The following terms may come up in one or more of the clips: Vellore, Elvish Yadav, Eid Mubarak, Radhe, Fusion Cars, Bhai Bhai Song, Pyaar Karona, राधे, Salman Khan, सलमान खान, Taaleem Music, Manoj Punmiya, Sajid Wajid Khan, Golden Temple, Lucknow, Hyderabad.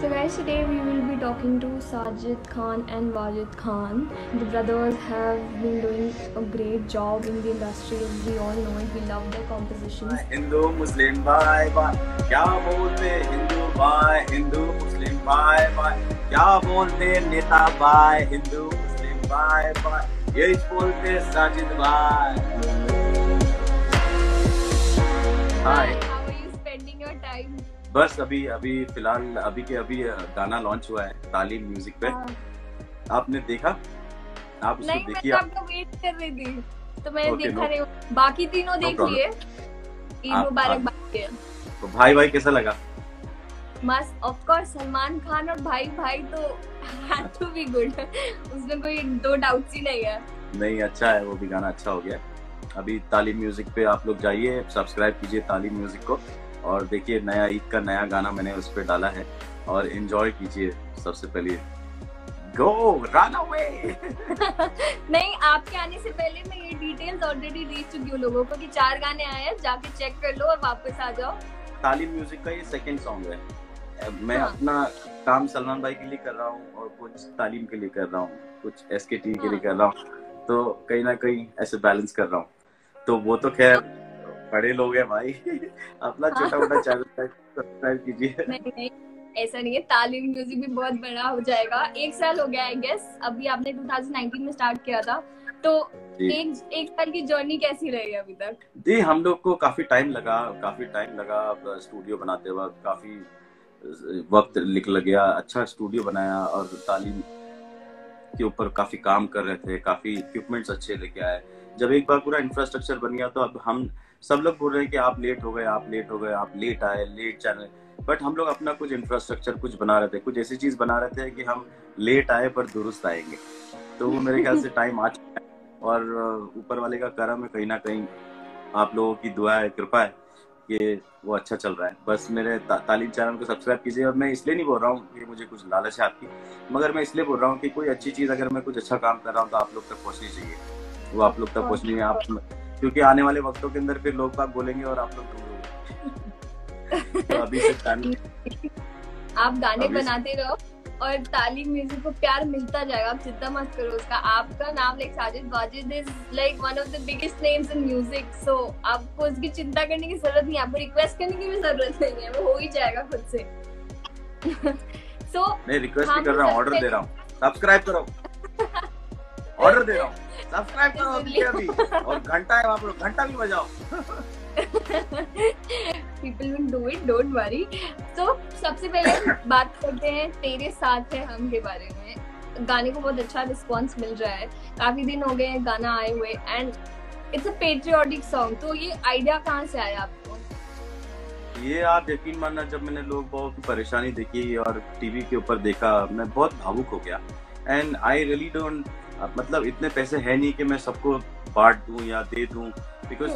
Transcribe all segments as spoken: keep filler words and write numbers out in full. So guys, today we will be talking to Sajid Khan and Wajid Khan. The brothers have been doing a great job in the industry. We all know it. We love their compositions. Hindu Muslim bhai bhai, kya bolte Hindu bhai? Hindu Muslim bhai bhai, kya bolte neta bhai? Hindu Muslim bhai bhai, ye bolte Sajid bhai. Hi. How are you spending your time? बस अभी अभी फिलहाल अभी के अभी गाना launch हुआ है तालीम म्यूजिक पे। हाँ। आपने देखा? आप उसको देखिए। नहीं, मैं आपका वेट कर रही थी तो मैंने okay, देखा नहीं। no. बाकी तीनों no देख लिए। ईद मुबारक बाकी है। तो भाई भाई कैसा लगा? मस्त, ऑफ कोर्स सलमान खान और भाई भाई तो हैड टू बी गुड। उसमें कोई दो डाउट्स ही नहीं है। नहीं, अच्छा है, वो भी गाना अच्छा हो गया। अभी तालीम म्यूजिक पे आप लोग जाइए, सब्सक्राइब कीजिए तालीम म्यूजिक को और देखिए नया ईद का नया गाना मैंने उस पर डाला है और एंजॉय कीजिए। सबसे पहले गो रन अवे। नहीं, आपके आने से पहले मैं ये डिटेल्स ऑलरेडी दे चुकी हूँ लोगों को कि चार गाने आए हैं, जाके चेक कर लो और वापस आ जाओ। तालीम म्यूजिक का ये सेकंड सॉन्ग है। मैं हाँ। अपना काम सलमान भाई के लिए कर रहा हूँ और कुछ तालीम के लिए कर रहा हूँ, कुछ एस के टी के लिए कर रहा हूँ, तो कहीं ना कहीं ऐसे बैलेंस कर रहा हूँ। तो वो तो खैर बड़े लोग हैं भाई। अपना छोटा-मोटा चैनल सब्सक्राइब कीजिए। नहीं नहीं, ऐसा नहीं है। तालीम म्यूजिक भी बहुत बड़ा हो जाएगा। एक साल हो गया आई गेस। अभी आपने दो हज़ार उन्नीस में स्टार्ट किया था, तो एक एक साल की जर्नी कैसी रही अभी तक? जी, हम लोग को काफी टाइम लगा, काफी टाइम लगा स्टूडियो बनाते वक्त, काफी वक्त निकल गया। अच्छा स्टूडियो बनाया और तालीम के ऊपर काफी काम कर रहे थे, काफी इक्विपमेंट्स अच्छे लेके आए। जब एक बार पूरा इंफ्रास्ट्रक्चर बन गया तो अब हम सब लोग बोल रहे हैं कि आप लेट हो गए, आप लेट हो गए, आप लेट आए, लेट चैनल। बट हम लोग अपना कुछ इंफ्रास्ट्रक्चर कुछ बना रहे थे, कुछ ऐसी चीज बना रहे थे कि हम लेट आए पर दुरुस्त आएंगे। तो वो मेरे ख्याल से टाइम आ चुका है और ऊपर वाले का करम है, कहीं ना कहीं आप लोगों की दुआ है, कृपा है कि वो अच्छा चल रहा है। बस मेरे ता, तालीम चैनल को सब्सक्राइब कीजिए। और मैं इसलिए नहीं बोल रहा हूँ कि मुझे कुछ लालच है आपकी, मगर मैं इसलिए बोल रहा हूँ कि कोई अच्छी चीज़, अगर मैं कुछ अच्छा काम कर रहा हूँ तो आप लोग तक पहुँचनी चाहिए। वो आप लोग तक पहुँचनी है आप, क्योंकि आने वाले वक्तों के अंदर फिर लोग बात बोलेंगे और आप लोग तो अभी से आप गाने बनाते रहो और तालीम म्यूजिक को प्यार मिलता जाएगा। आप चिंता मत करो उसका। आपका नाम like Sajid Wajid is like one of the biggest names in music, so आपको उसकी चिंता करने की जरूरत नहीं है, आपको रिक्वेस्ट करने की भी जरूरत नहीं है, वो हो ही जाएगा खुद से। सो मैं रिक्वेस्ट कर रहा हूँ, ऑर्डर दे रहा हूँ, सब्सक्राइब करो, ऑर्डर दे रहा हूँ, सब्सक्राइब करो अभी। और घंटा है, आप लोग घंटा भी बजाओ। People will do it, don't worry. So सबसे पहले बात करते हैं तेरे साथ है हम के बारे में। गाने को बहुत अच्छा रिस्पॉन्स मिल रहा है, काफी दिन हो गए गाना आए हुए, and it's a patriotic song. तो ये आइडिया कहाँ से आया आपको? ये आप यकीन मानना, जब मैंने लोग बहुत परेशानी देखी और टीवी के ऊपर देखा, मैं बहुत भावुक हो गया। एंड आई रियली डोंट, मतलब इतने पैसे है नहीं कि मैं सबको बांट दूं या दे दूं, बिकॉज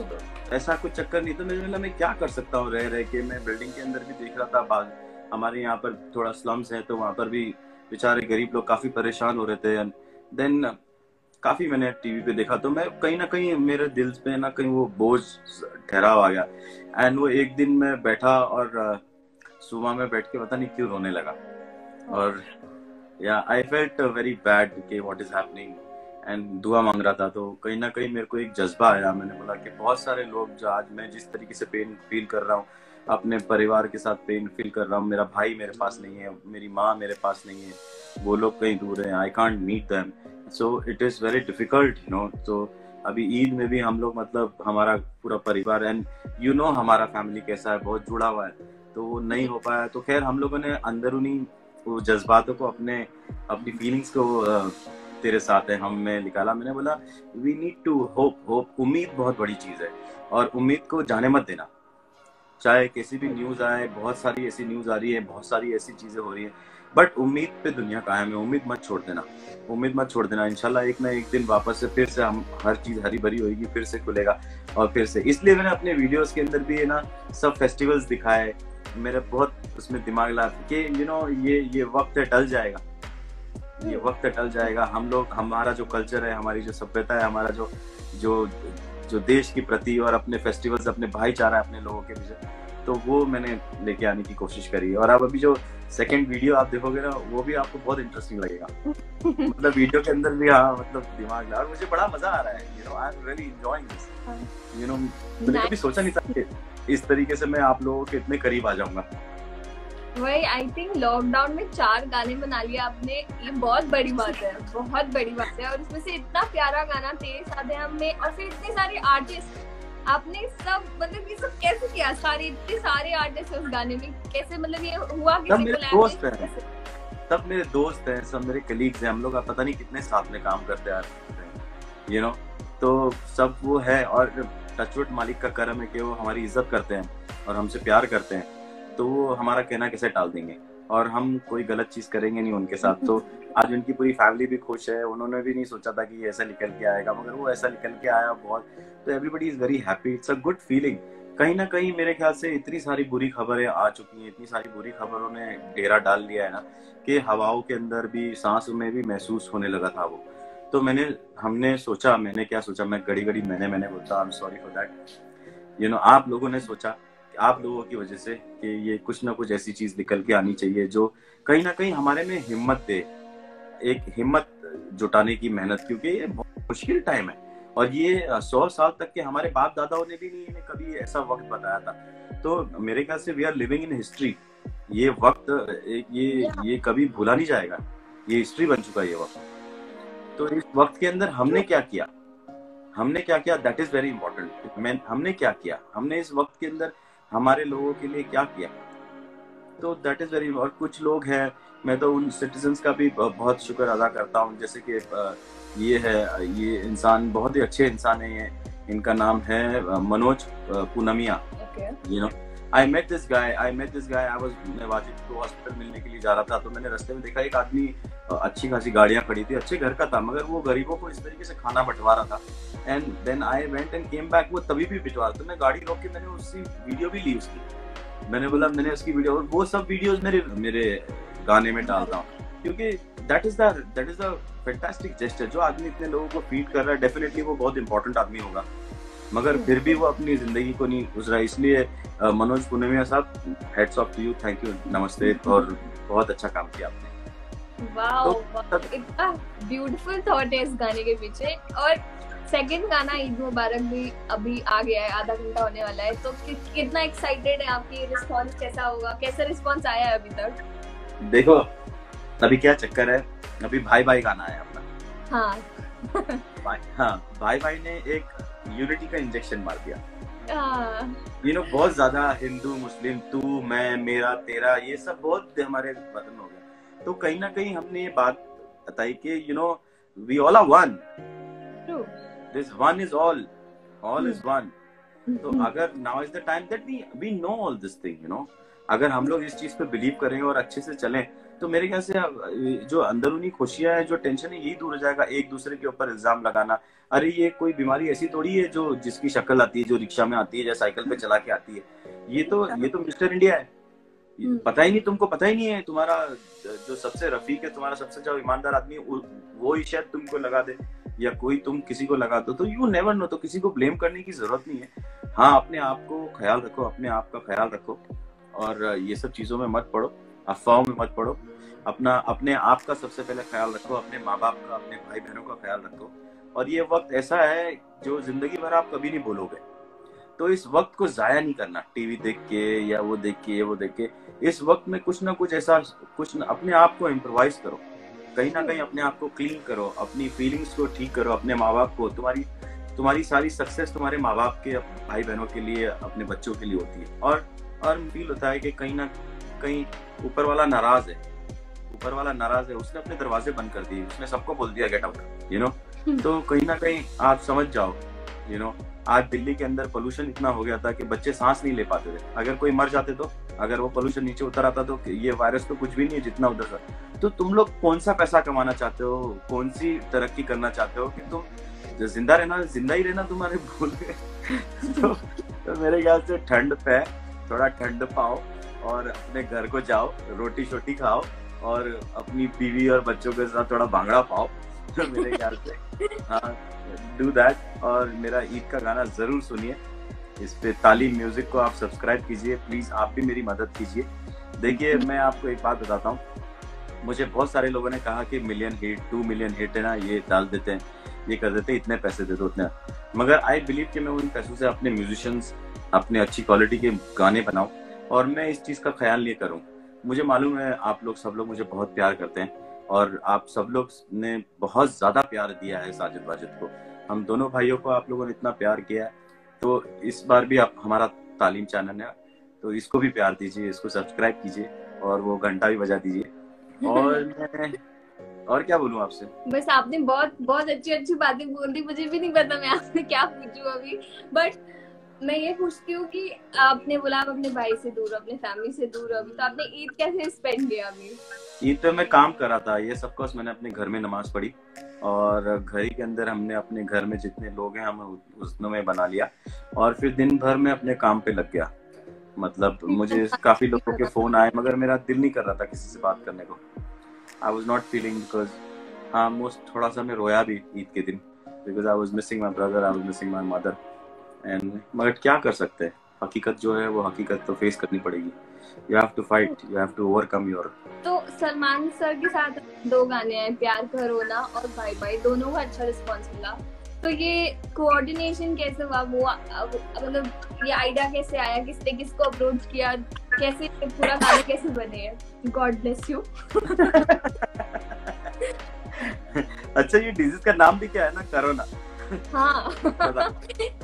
ऐसा कुछ चक्कर नहीं। तो मैंने बोला मैं क्या कर सकता हूँ रह रहे के। मैं बिल्डिंग के अंदर भी देख रहा था, बाद हमारे यहाँ पर थोड़ा स्लम्स हैं तो वहाँ पर भी बेचारे गरीब लोग काफ़ी परेशान हो रहे थे। एंड देन काफ़ी मैंने टीवी पे देखा तो मैं कहीं ना कहीं मेरे दिल पे ना कहीं वो बोझ ठहराव आ गया। एंड वो एक दिन मैं बैठा और सुबह में बैठ के पता नहीं क्यों रोने लगा। और या आई फेल्ट वेरी बैड कि व्हाट इज हैपनिंग, एंड दुआ मांग रहा था। तो कहीं ना कहीं मेरे को एक जज्बा आया। मैंने बोला कि बहुत सारे लोग जो आज मैं जिस तरीके से पेन फील कर रहा हूँ, अपने परिवार के साथ पेन फील कर रहा हूँ, मेरा भाई मेरे पास नहीं है, मेरी माँ मेरे पास नहीं है, वो लोग कहीं दूर हैं, I can't meet them, so it is very difficult you know. तो अभी ईद में भी हम लोग, मतलब हमारा पूरा परिवार एंड यू नो हमारा फैमिली कैसा है, बहुत जुड़ा हुआ है, तो वो नहीं हो पाया। तो खैर हम लोगों ने अंदरूनी वो जज्बातों को, अपने अपनी फीलिंग्स को तेरे साथ है हम में निकाला। मैंने बोला we need to hope, hope उम्मीद बहुत बड़ी चीज़ है और उम्मीद को जाने मत देना। चाहे किसी भी न्यूज़ आए, बहुत सारी ऐसी न्यूज़ आ रही है, बहुत सारी ऐसी चीज़ें हो रही है, बट उम्मीद पे दुनिया कायम है। उम्मीद मत छोड़ देना, उम्मीद मत छोड़ देना। इंशाल्लाह एक ना एक दिन वापस से फिर से हम हर चीज़ हरी भरी होगी, फिर से खुलेगा और फिर से। इसलिए मैंने अपने वीडियोज़ के अंदर भी ना सब फेस्टिवल्स दिखाए, मेरा बहुत उसमें दिमाग लगा कि यू नो ये ये वक्त टल जाएगा, ये वक्त टल जाएगा। हम लोग, हमारा जो कल्चर है, हमारी जो सभ्यता है, हमारा जो जो जो देश के प्रति और अपने फेस्टिवल्स, अपने भाईचारा, अपने लोगों के बीच, तो वो मैंने लेके आने की कोशिश करी। और अब अभी जो सेकंड वीडियो आप देखोगे ना, वो भी आपको बहुत इंटरेस्टिंग लगेगा। मतलब वीडियो के अंदर भी हाँ मतलब दिमाग लगा, और मुझे बड़ा मजा आ रहा है। You know I am really enjoying this. You know मैंने कभी सोचा नहीं था कि इस तरीके से मैं आप लोगों के इतने करीब आ जाऊंगा। वही आई थिंक लॉकडाउन में चार गाने बना लिए आपने, ये बहुत बड़ी बात है, बहुत बड़ी बात है। और इसमें से इतना प्यारा गाना तेरे साथ है हमने, और फिर इतने सारे आर्टिस्ट आपने सब, मतलब ये सब कैसे किया? सारे इतने सारे आर्टिस्ट उस गाने में कैसे, मतलब ये हुआ किसी? सब मेरे दोस्त हैं, सब मेरे दोस्त हैं, सब मेरे कलीग्स हैं। हम लोग आप पता नहीं कितने साथ में काम करते हैं यू नो, तो सब वो है। और टचवुड मालिक का कर्म है कि वो हमारी इज्जत करते हैं और हमसे प्यार करते हैं, तो वो हमारा कहना कैसे टाल देंगे, और हम कोई गलत चीज करेंगे नहीं उनके साथ। तो आज उनकी पूरी फैमिली भी खुश है, उन्होंने भी नहीं सोचा था कि ये ऐसा निकल के आएगा, मगर वो ऐसा निकल के आया बहुत। तो everybody is very happy, it's a good feeling. कहीं ना कहीं मेरे ख्याल से इतनी सारी बुरी खबरें आ चुकी हैं, इतनी सारी बुरी खबरों ने डेरा डाल लिया है ना, कि हवाओं के अंदर भी, सांस में भी महसूस होने लगा था वो। तो मैंने हमने सोचा, मैंने क्या सोचा, मैं घड़ी घड़ी मैंने मैंने बोलता, I am sorry for that. You know आप लोगों ने सोचा, आप लोगों की वजह से, कि ये कुछ ना कुछ ऐसी चीज निकल के आनी चाहिए जो कहीं ना कहीं हमारे में हिम्मत दे, एक हिम्मत जुटाने की मेहनत, क्योंकि ये बहुत मुश्किल टाइम है। और ये सौ साल तक के हमारे बाप दादाओं ने भी नहीं कभी ऐसा वक्त बताया था। तो मेरे ख्याल से we are living in history. ये वक्त ये ये कभी भूला नहीं जाएगा, ये हिस्ट्री बन चुका है ये वक्त। तो इस वक्त के अंदर हमने क्या किया, हमने क्या किया, दैट इज वेरी इंपॉर्टेंट। हमने क्या किया, हमने इस वक्त के अंदर हमारे लोगों के लिए क्या किया, तो दैट इज वेरी। और कुछ लोग हैं, मैं तो उन सिटीजन्स का भी बहुत शुक्र अदा करता हूँ, जैसे कि ये है, ये इंसान बहुत ही अच्छे इंसान है, ये इनका नाम है Manoj Punamia. You know I met this guy, I met this guy I was, मैं वाजिद को हॉस्पिटल मिलने के लिए जा रहा था, तो मैंने रास्ते में देखा एक आदमी, अच्छी खासी गाड़ियाँ खड़ी थी, अच्छे घर का था, मगर वो गरीबों को इस तरीके से खाना बंटवा रहा था। And then I went and came back, वो तभी भी भिजवा रहा था। मैं गाड़ी रोक के मैंने उसकी वीडियो भी ली, उसकी मैंने बोला, मैंने उसकी वीडियो, और वो सब वीडियोज मेरे मेरे गाने में डालता हूँ, क्योंकि that is the that is the fantastic gesture. जो आदमी इतने लोगों को फीड कर रहा है, डेफिनेटली वो बहुत इंपॉर्टेंट आदमी होगा, मगर फिर भी वो अपनी जिंदगी को नहीं गुजरा। इसलिए मनोज पुनमिया साहब, heads off to you, thank you, नमस्ते, और बहुत अच्छा काम किया आपने। वाओ, इतना ब्यूटीफुल थॉट है इस गाने के पीछे। और सेकंड गाना ईद मुबारक भी अभी आ गया है, आधा घंटा होने वाला है, तो कि, कितना एक्साइटेड है, आपकी रिस्पांस कैसा होगा, कैसा रिस्पांस आया है अभी तक? देखो अभी क्या चक्कर है, अभी भाई भाई गाना आया अपना। हाँ भाई, हाँ भाई भाई ने एक यूनिटी का इंजेक्शन मार दिया। यू नो बहुत ज्यादा हिंदू मुस्लिम, तू मैं मेरा तेरा, ये सब बहुत हमारे वतन हो गया। तो कहीं ना कहीं हमने ये बात बताई कि you know we all are one, this one is all, all is one. तो अगर now is the time that we we know all this thing, you know अगर हम लोग इस चीज पे बिलीव करें और अच्छे से चलें, तो मेरे ख्याल से जो अंदरूनी खुशियां हैं, जो टेंशन है, यही दूर हो जाएगा। एक दूसरे के ऊपर इल्जाम लगाना, अरे ये कोई बीमारी ऐसी थोड़ी है जो जिसकी शक्ल आती है, जो रिक्शा में आती है या साइकिल पे चला के आती है, ये तो ये तो मिस्टर इंडिया है। पता ही नहीं, तुमको पता ही नहीं है, तुम्हारा जो सबसे रफीक है, तुम्हारा सबसे जो ईमानदार आदमी है, वो ही शायद तुमको लगा दे, या कोई तुम किसी को लगा दो। तो यू नेवर नो, तो किसी को ब्लेम करने की जरूरत नहीं है। हाँ अपने आप को ख्याल रखो, अपने आप का ख्याल रखो, और ये सब चीजों में मत पड़ो, अफवाहों में मत पड़ो। अपना अपने आप का सबसे पहले ख्याल रखो, अपने माँ बाप का, अपने भाई बहनों का ख्याल रखो। और ये वक्त ऐसा है जो जिंदगी भर आप कभी नहीं भूलोगे, तो इस वक्त को जाया नहीं करना टीवी देख के, या वो देख के वो देख के। इस वक्त में कुछ ना कुछ ऐसा, कुछ न, अपने आप को इम्प्रोवाइज करो, कहीं ना कहीं अपने आप को क्लीन करो, अपनी फीलिंग्स को ठीक करो, अपने माँ बाप को। तुम्हारी तुम्हारी सारी सक्सेस तुम्हारे माँ बाप के, भाई बहनों के लिए, अपने बच्चों के लिए होती है। और और फील होता है कि कहीं ना कहीं ऊपर वाला नाराज है, ऊपर वाला नाराज है, उसने अपने दरवाजे बंद कर दिए, उसने सबको बोल दिया गेट आउट, यू नो। तो कहीं ना कहीं आप समझ जाओ, यू नो आज दिल्ली के अंदर पोल्यूशन इतना हो गया था कि बच्चे सांस नहीं ले पाते थे। अगर कोई मर जाते तो, अगर वो पोल्यूशन नीचे उतर आता तो ये वायरस तो कुछ भी नहीं है जितना उधर था। तो तुम लोग कौन सा पैसा कमाना चाहते हो, कौन सी तरक्की करना चाहते हो, कि तुम जिंदा रहना, जिंदा ही रहना तुम्हारे भूल गए। तो मेरे ख्याल से ठंड पे थोड़ा ठंड पाओ, और अपने घर को जाओ, रोटी शोटी खाओ, और अपनी बीवी और बच्चों के साथ थोड़ा भांगड़ा पाओ। तो मेरे ख्याल से हाँ डू दैट। और मेरा ईद का गाना जरूर सुनिए, इस पे तालीम म्यूजिक को आप सब्सक्राइब कीजिए, प्लीज़ आप भी मेरी मदद कीजिए। देखिए मैं आपको एक बात बताता हूँ, मुझे बहुत सारे लोगों ने कहा कि million hit, two million hit है ना, ये डाल देते हैं, ये कर देते हैं, इतने पैसे दे दो उतने, मगर आई बिलीव कि मैं उन पैसों से अपने म्यूजिशियंस, अपने अच्छी क्वालिटी के गाने बनाऊँ और मैं इस चीज़ का ख्याल नहीं करूँ। मुझे मालूम है आप लोग सब लोग मुझे बहुत प्यार करते हैं और आप सब लोग ने बहुत ज़्यादा प्यार दिया है साजिद वाजिद को, हम दोनों भाइयों को आप लोगों ने इतना प्यार किया है। तो इस बार भी आप हमारा तालीम चैनल है तो इसको भी प्यार दीजिए, इसको सब्सक्राइब कीजिए और वो घंटा भी बजा दीजिए। और और क्या बोलूं आपसे, बस आपने बहुत बहुत अच्छी अच्छी बातें बोल दी, मुझे भी नहीं पता मैं आपसे क्या पूछूं अभी। बट मैं ये पूछती हूँ कि आपने बोला आप अपने भाई से दूर, अपने फैमिली से दूर हो, तो आपने ईद कैसे स्पेंड किया अभी? ईद तो मैं काम कर रहा था, ये सब कोर्स मैंने अपने घर में नमाज पढ़ी और घर ही के अंदर हमने अपने घर में जितने लोग हैं हम उसनों में बना लिया और फिर दिन भर में अपने काम पे लग गया। मतलब मुझे काफी लोगों के फोन आए मगर मेरा दिल नहीं कर रहा था किसी से बात करने को, I was not feeling because हाँ मोस्ट थोड़ा सा मैं रोया भी ईद के दिन because I was missing my brother, I was missing my mother and मगर क्या कर सकते हैं, हकीकत जो है वो हकीकत तो फेस करनी पड़ेगी। You have to fight, you have to overcome your... तो सलमान सर के साथ दो गाने हैं, प्यार करो ना और भाई भाई, दोनों को अच्छा रिस्पॉन्स मिला, तो ये कोऑर्डिनेशन कैसे हुआ, वो मतलब ये आइडिया कैसे आया, किसने किसको अप्रोच किया, कैसे पूरा गाने कैसे बने? God bless you. अच्छा ये डिजीज का नाम भी क्या है ना, कोरोना। हाँ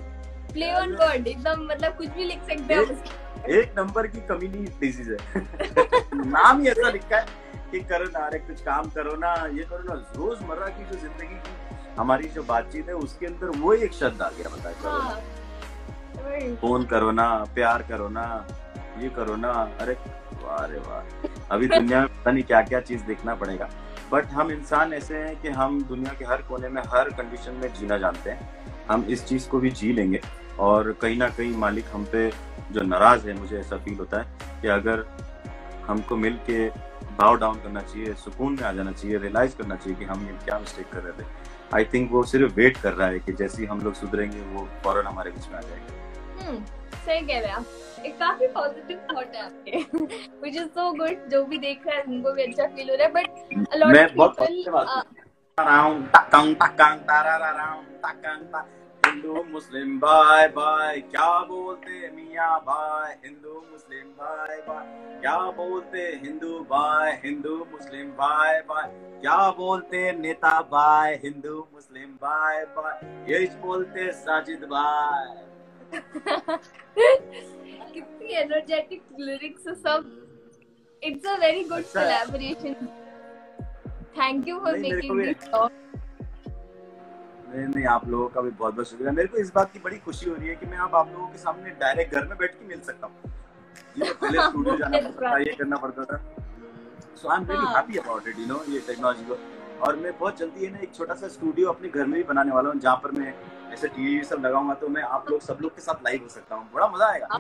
प्ले ऑन वर्ड, एकदम मतलब कुछ भी लिख सकते हैं, एक नंबर की कमी नहीं डिजीज है। नाम ही ऐसा लिखा है कि करो ना, अरे कुछ काम करो ना, ये करो ना, रोजमर्रा की जो जिंदगी की हमारी जो बातचीत है उसके अंदर वो एक शब्द आ गया, बताया फोन करो ना, प्यार करो ना, ये करो ना, अरे वाह रे वाह, अभी दुनिया में पता नहीं क्या क्या चीज देखना पड़ेगा। बट हम इंसान ऐसे हैं कि हम दुनिया के हर कोने में, हर कंडीशन में जीना जानते हैं, हम इस चीज़ को भी जी लेंगे और कहीं ना कहीं मालिक हम पे जो नाराज़ है, मुझे ऐसा फील होता है कि अगर हमको मिल के भाव डाउन करना चाहिए, सुकून में आ जाना चाहिए, रियलाइज़ करना चाहिए कि हम ये क्या मिस्टेक कर रहे थे। आई थिंक वो सिर्फ वेट कर रहा है कि जैसे ही हम लोग सुधरेंगे वो फौरन हमारे बीच में आ जाएगा। हम्म, सही कह रहे हैं आप, एक काफी पॉजिटिव थॉट है आपके, व्हिच इज सो गुड। जो भी देख रहा है उनको भी अच्छा फील हो रहा है, but a lot of people Hindu मुस्लिम बाय बाय क्या बोलते मियाँ बाय, हिंदू मुस्लिम बाय बाय क्या बोलते, हिंदू बाय, हिंदू मुस्लिम बाय बाय क्या बोलते, नेता बाय, हिंदू मुस्लिम बाय बाय, यही बोलते साजिद बाय। कितनी एनर्जेटिक लिरिक्स, सब it's a very good collaboration. Thank you for making this song. नहीं नहीं, आप लोगों का भी बहुत बहुत शुक्रिया। मेरे को इस बात की बड़ी खुशी हो रही है कि मैं अब आप लोगों के सामने डायरेक्ट घर में बैठ के मिल सकता हूँ, ये पहले स्टूडियो जाना पड़ता था, ये करना पड़ता था। So I am very happy about it, you know, ये टेक्नोलॉजी को। और मैं बहुत जल्दी है ना एक छोटा सा स्टूडियो अपने घर में भी बनाने वाला हूँ, जहाँ पर मैं ऐसे टीवी सब लगाऊंगा तो मैं आप लोग सब लोग के साथ लाइव हो सकता हूँ, बड़ा मजा आएगा।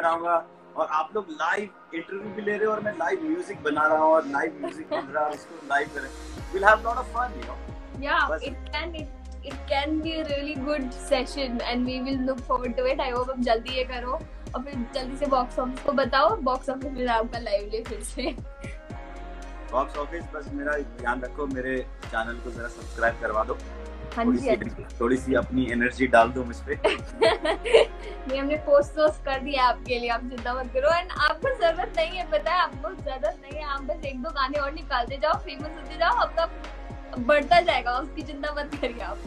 बनाऊंगा और आप लोग लाइव इंटरव्यू भी ले रहे हो और मैं लाइव म्यूजिक बना रहा हूँ और लाइव म्यूजिक बन रहा है, उसको लाइव कर रहे हैं। Will have lot of fun, you know. या it can it can be a really good session and we will look forward to it. I hope आप जल्दी ये करो और फिर जल्दी से बॉक्स ऑफिस को बताओ, बॉक्स ऑफिस में आपका लाइव ले फिर से। बॉक्स ऑफिस, बस मेरा ध्यान रखो, मेरे चैनल को जरा सब्सक्राइब करवा दो, थोड़ी सी, थोड़ी सी अपनी एनर्जी डाल दो मुझ पे। नहीं, हमने पोस्ट पोस्ट कर दिया आपके लिए, आप चिंता मत करो। एंड आपको जरूरत नहीं है, पता है आपको जरूरत नहीं है, आप बस एक दो गाने और निकालते जाओ, फेमस होते जाओ, आपका बढ़ता जाएगा, उसकी चिंता मत करिए आप।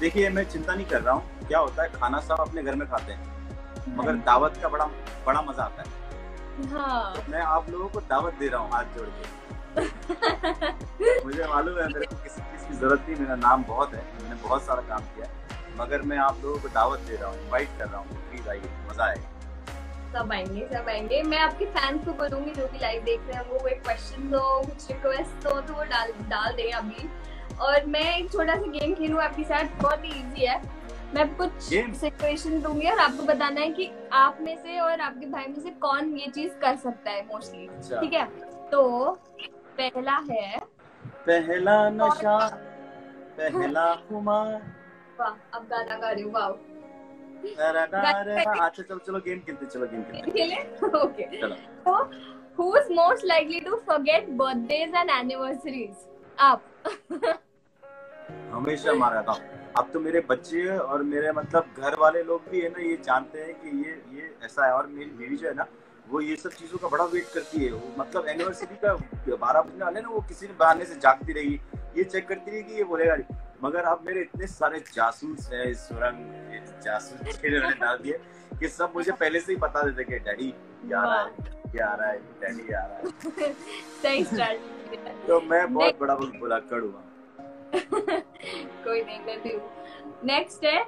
देखिए मैं चिंता नहीं कर रहा हूँ, क्या होता है खाना सब अपने घर में खाते हैं मगर दावत का बड़ा बड़ा मजा आता है। हाँ, तो मैं आप लोगों को दावत दे रहा हूँ हाथ जोड़ के। मुझे मालूम है मेरे को किसी चीज की जरूरत नहीं, मेरा नाम बहुत है, मैंने बहुत सारा काम किया है, मगर मैं आप लोगों को दावत दे रहा हूँ, इनवाइट कर रहा हूँ, प्लीज आइए, मजा आएगा। सब आएंगे, सब आएंगे। मैं आपके फैंस को बोलूंगी जो भी लाइव देख रहे हैं वो एक क्वेश्चन दो, कुछ रिक्वेस्ट हो तो वो डाल डाल दें अभी। और मैं एक छोटा सा गेम खेलूँ आपके साथ, बहुत ही ईजी है, मैं कुछ सिचुएशन दूंगी और आपको बताना है कि आप में से और आपके भाई में से कौन ये चीज कर सकता है मोस्टली, ठीक है? तो पहला है पहला नशा, पहला खुमार। वाह, अब गाना गा रही हूँ, वाह। अच्छा चलो चलो गेम खेलते चलो गेम खेलते ओके तो who is most likely to forget birthdays and anniversaries आप हमेशा मारा था अब तो मेरे बच्चे और मेरे मतलब घर वाले लोग भी है ना ये जानते हैं कि ये ये ऐसा है और मेरी मेरी जो है ना वो ये सब चीजों का बड़ा वेट करती है वो मतलब एनिवर्सरी का बारह बजने वाले ना वो किसी ने बहाने से जागती रहेगी ये चेक करती रहेगी ये बोलेगा मगर अब मेरे इतने सारे जासूस है सुरंग जासूस ने डाल दिए कि सब मुझे पहले से ही बता देते कि डैडी क्या आ रहा है क्या आ रहा है डैडी आ रहा है सही स्ट्रेटजी तो मैं बहुत बड़ा बुलाकर हुआ कोई नहीं मैं भी हूँ नेक्स्ट है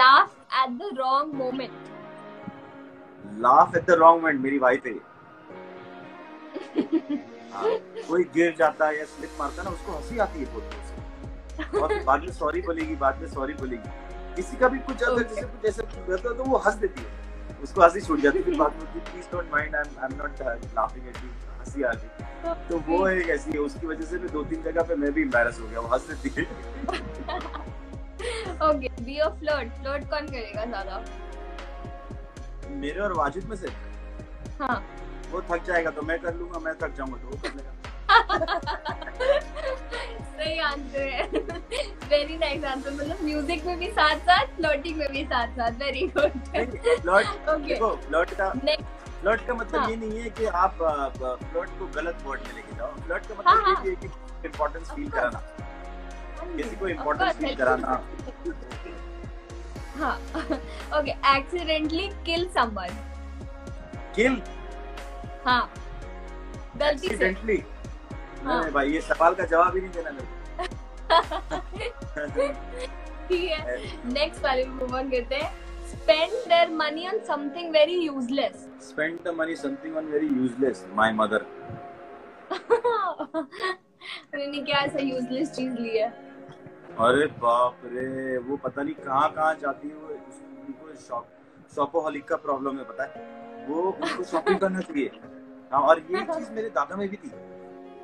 laugh at the wrong moment laugh at the wrong moment मेरी वाइफ है कोई गिर जाता है या स्लिप मारता है ना उसको हंसी आती है बहुत और बाद में सॉरी बोलेगी बाद में सॉरी बोलेगी किसी का भी कुछ अगर जैसे कुछ ऐसा रहता है तो वो हंस देती है उसको हंसी छूट जाती है फिर बाद में please don't mind I am I am not laughing at you हंसी आ गई तो वो एक ऐसी है उसकी वजह से मैं दो तीन जगह पे मैं भी एम्बैरस हो गया वो हंस देती है okay be a flirt flirt कौन करेगा ज्यादा मेरे और वाजिद में से हां वो थक जाएगा तो मैं कर लूंगा मैं थक जाऊंगा तो वो कर लेगा सही आंसर है वेरी नाइस आंसर मतलब म्यूजिक में भी साथ साथ फ्लर्टिंग में भी साथ साथ वेरी गुड फ्लर्ट देखो फ्लर्ट का फ्लर्ट का मतलब ये नहीं है कि आप फ्लर्ट को गलत वर्ड में लेके जाओ फ्लर्ट का मतलब ये है कि इम्पोर्टेंस फील कराना किसी को इम्पोर्टेंस फील कराना हाँ okay accidentally kill someone kill हाँ गलती से हाँ। नहीं भाई ये सवाल का जवाब ही नहीं देना मेरे ठीक है नेक्स्ट वाले में मूव ऑन करते हैं spend their money on something very useless spend the money something on very useless my mother मैंने क्या ऐसा यूजलेस चीज ली है अरे बाप रे वो पता नहीं कहाँ कहाँ जाती है वो उनको शॉप शॉपोहॉलिक का प्रॉब्लम है पता है वो उनको शॉपिंग करना चाहिए हाँ और ये चीज मेरे दादा में भी थी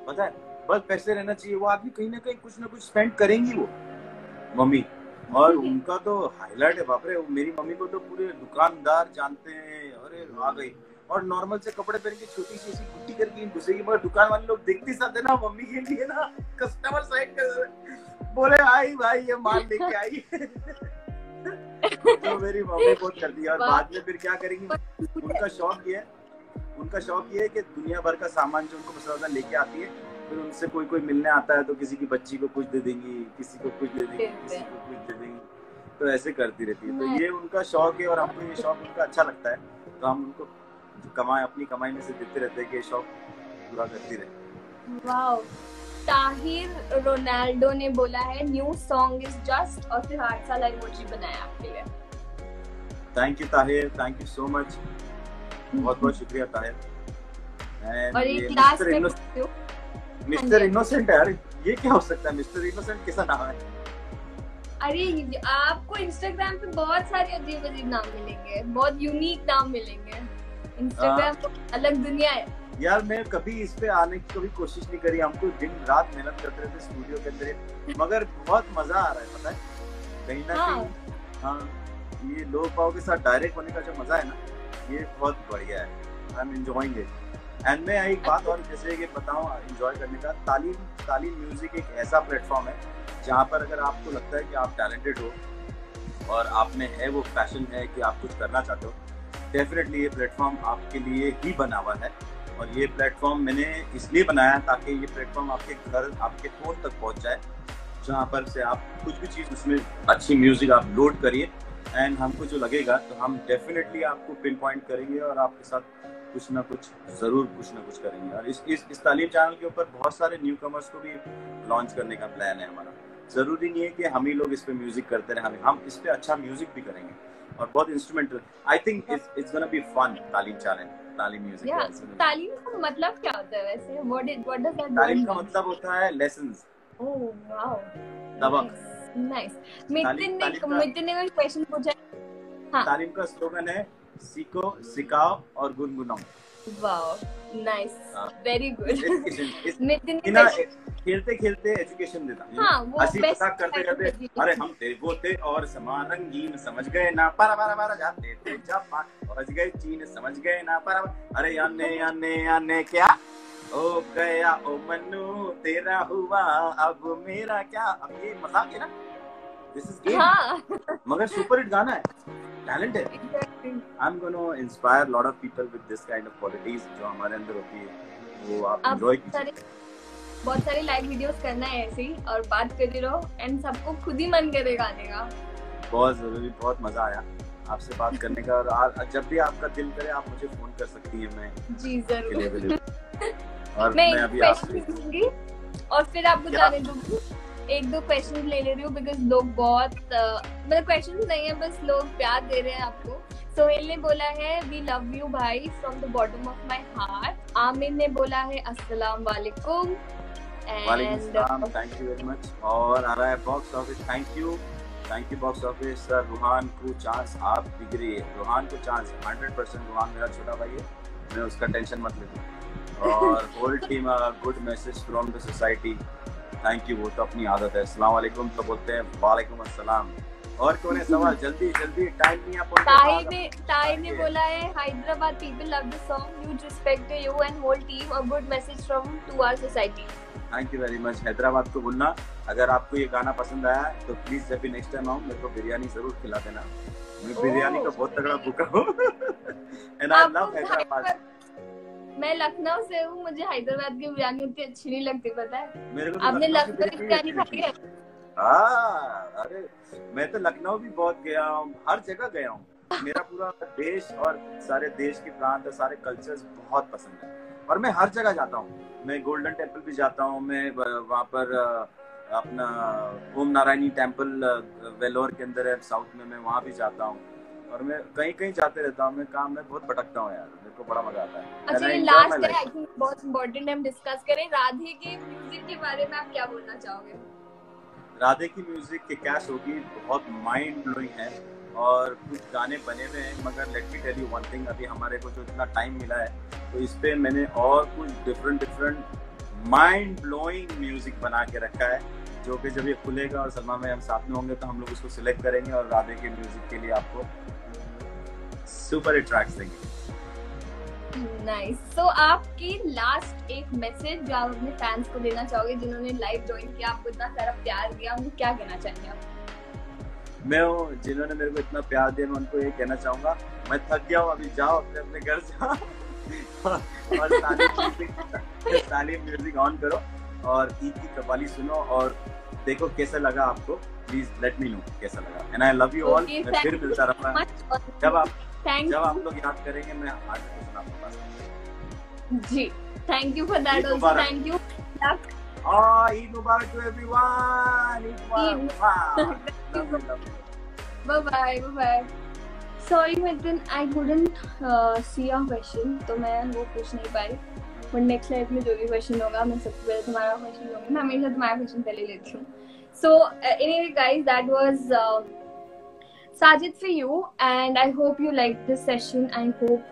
पता है बस पैसे रहना चाहिए वो आदमी कहीं ना कहीं कुछ ना कुछ स्पेंड करेंगी वो मम्मी और उनका तो हाईलाइट है बाप रे मेरी मम्मी को तो पूरे दुकानदार जानते हैं अरे आ गई और नॉर्मल से कपड़े पहन के छोटी सी ऐसी गुट्टी करके घुसेगी मगर दुकान वाले लोग देखते साथ है ना मम्मी के लिए ना कस्टमर साइड कर बोले आई भाई ये माल लेके आई तो मेरी मम्मी बहुत करती है और बाद में फिर क्या करेंगी उनका शौक ये है उनका शौक ये है कि दुनिया भर का सामान जो उनको पसंद है लेके आती है फिर उनसे कोई कोई मिलने आता है तो किसी की बच्ची को कुछ दे देंगी किसी को कुछ दे देंगी किसी को कुछ दे देंगी तो ऐसे करती रहती है तो ये उनका शौक है और हमको ये शौक उनका अच्छा लगता है तो हम उनको कमाए अपनी कमाई में से देते रहते हैं कि शौक पूरा करती रहती वाओ ताहिर रोनाल्डो ने बोला है न्यू सॉन्ग इज जस्ट और फिर हार्ट वाला इमोजी बनाया आपके लिए thank you Tahir thank you so much बहुत बहुत शुक्रिया ताहिर और ये लास्ट में मिस्टर इनोसेंट यार ये क्या हो सकता है मिस्टर इनोसेंट कैसा नाम है अरे आपको इंस्टाग्राम पे बहुत सारे अजीब अजीब नाम मिलेंगे बहुत यूनिक नाम मिलेंगे इंस्टाग्राम तो अलग दुनिया है यार मैं कभी इस पे आने की कभी कोशिश नहीं करी हमको दिन रात मेहनत करते रहते स्टूडियो के अंदर मगर बहुत मजा आ रहा है पता है कहीं ना कहीं हाँ ये लोग पाव के साथ डायरेक्ट होने का जो मजा है ना ये बहुत बढ़िया है I am enjoying it and मैं एक बात और जैसे कि बताऊँ एंजॉय करने का तालीम तालीम म्यूजिक एक ऐसा प्लेटफॉर्म है जहाँ पर अगर आपको लगता है कि आप टैलेंटेड हो और आप में है वो पैशन है कि आप कुछ करना चाहते हो डेफिनेटली ये प्लेटफॉर्म आपके लिए ही बना हुआ है और ये प्लेटफॉर्म मैंने इसलिए बनाया ताकि ये प्लेटफॉर्म आपके घर आपके फोन तक पहुँच जाए जहाँ पर से आप कुछ भी चीज़ उसमें अच्छी म्यूज़िक आप लोड करिए एंड हमको जो लगेगा तो हम डेफिनेटली आपको पिन पॉइंट करेंगे और आपके साथ कुछ ना कुछ ज़रूर कुछ ना कुछ करेंगे और इस इस, इस तालीम चैनल के ऊपर बहुत सारे न्यू कमर्स को भी लॉन्च करने का प्लान है हमारा ज़रूरी नहीं है कि हम ही लोग इस पे म्यूज़िक करते रहें हम इस पे अच्छा म्यूज़िक भी करेंगे और बहुत instrumental I think it's it's gonna be fun Taleem channel Taleem music yeah, तालीम का मतलब क्या होता है वैसे what is what does that तालीम का मतलब होता है लेसंस ओह वाओ तबक Nice. मितिन मितिन ने क्वेश्चन पूछा है। हाँ। तालीम का स्लोगन है सीखो सिखाओ और गुनगुनाओ Wow, nice, very good. खेलते खेलते एजुकेशन देता हूँ। हाँ, वो बेस्ट करते करते अरे हम थे वो थे और समान रंगीन समझ गए ना पारा पारा पारा जाते थे जापान और गए चीन समझ गए ना पारा अरे याने याने याने क्या ओ गया ओ मनु तेरा हुआ अब मेरा क्या अब ये मजाक है ना दिस इज गेम मगर सुपर हिट गाना है टैलेंट है I am gonna inspire lot of people with this kind of qualities जो हमारे अंदर होती है वो आप एंजॉय कीजिए बहुत सारी लाइव वीडियोस करना है ऐसे ही और बात करते रहो एंड सबको खुद ही मन करे गाने का बहुत जरूरी बहुत मजा आया आपसे बात करने का और जब भी आपका दिल करे आप मुझे फोन कर सकती हैं मैं जी जरूर और मैं, मैं अभी आपसे पूछूंगी और फिर आपको जाने दूंगी एक दो क्वेश्चन ले ले रही हूँ बिकॉज लोग बहुत मतलब क्वेश्चन नहीं है बस लोग प्यार दे रहे हैं आपको सोहेल ने बोला है वी लव यू भाई from the bottom of my heart Aamir ने बोला है अस्सलाम वालेकुम वालेकुम थैंक यू वेरी मच और आ रहा है box office thank you thank you box office sir Ruhaan को चांस आप बिगड़िए रूहान को चांस हंड्रेड परसेंट रूहान मेरा छोटा भाई है मैं उसका टेंशन मत लेती और whole team a good message from the society thank you वो तो अपनी आदत है अस्सलाम वालेकुम तो बोलते हैं वालेकुम अस्सलाम और कौन है सवाल जल्दी जल्दी टाइम नहीं आप ताई ने ताई ने बोला है Hyderabad people love the song huge respect to you and whole team a good message from to our society thank you very much Hyderabad को बोलना अगर आपको ये गाना पसंद आया तो प्लीज जब भी नेक्स्ट टाइम आऊँ मेरे को बिरयानी जरूर खिला देना मैं बिरयानी का बहुत तगड़ा भूखा हूँ एंड आई लव हैदराबाद मैं लखनऊ से हूँ मुझे हैदराबाद की बिरयानी उतनी अच्छी नहीं लगती पता है आपने लखनऊ की बिरयानी खाई है हाँ अरे मैं तो लखनऊ भी बहुत गया हूँ हर जगह गया हूँ मेरा पूरा देश और सारे देश के प्रांत और सारे कल्चर्स बहुत पसंद है और मैं हर जगह जाता हूँ मैं गोल्डन टेम्पल भी जाता हूँ मैं वहाँ पर अपना ओम नारायणी टेम्पल वेलोर के अंदर है साउथ में मैं वहाँ भी जाता हूँ और मैं कहीं कहीं जाते रहता हूँ मैं काम में बहुत भटकता हूँ यार मेरे को बड़ा मजा आता है अच्छा ये लास्ट है आई थिंक बहुत इम्पोर्टेंट हम डिस्कस करें राधे के म्यूजिक के बारे में आप क्या बोलना चाहोगे राधे की म्यूजिक की कैश होगी बहुत माइंड ब्लोइंग है और कुछ गाने बने हुए हैं मगर let me tell you one thing अभी हमारे को जो इतना टाइम मिला है तो इस पर मैंने और कुछ different different mind blowing music बना के रखा है जो कि जब ये खुलेगा और सलमान में हम साथ में होंगे तो हम लोग उसको सिलेक्ट करेंगे और राधे के म्यूजिक के लिए आपको सुपर हिट ट्रैक्स देंगे नाइस nice. तो so, आपकी लास्ट एक मैसेज जो आप अपने फैंस को देना चाहोगे जिन्होंने लाइव ज्वाइन किया आपको इतना सारा प्यार दिया उनको क्या कहना चाहेंगे आप मैं हूँ जिन्होंने मेरे को इतना प्यार दिया मैं उनको ये कहना चाहूंगा मैं थक गया हूँ अभी जाओ अपने अपने घर जाओ और तालीम म्यूजिक ऑन करो और ईद की कवाली सुनो और देखो कैसा लगा आपको प्लीज लेट मी नो कैसा लगा and I love you all मैं फिर मिलता रहूंगा जब आप जब आप लोग याद करेंगे मैं आपके पास जी thank you for that also thank you Oh, Eid Mubarak to everyone. Eid Mubarak. Bye bye, bye bye. Sorry, Mithun, I couldn't uh, see your question, तो मैं वो पूछ नहीं पाई. But next live में जो भी question होगा, मैं सबसे पहले तुम्हारा question लूँगी. मैं हमेशा तुम्हारा question पहले लेती हूँ. So uh, anyway, guys, that was uh, Sajid for you, and I hope you liked this session. I hope.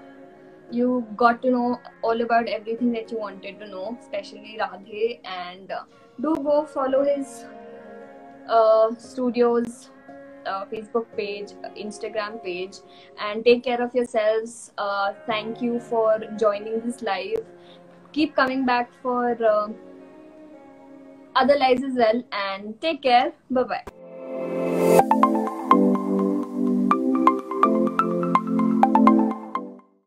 You got to know all about everything that you wanted to know, especially Radhe, and uh, do go follow his uh, studios, uh, Facebook page, Instagram page, and take care of yourselves. Uh, thank you for joining this live. Keep coming back for uh, other lives as well, and take care. Bye bye.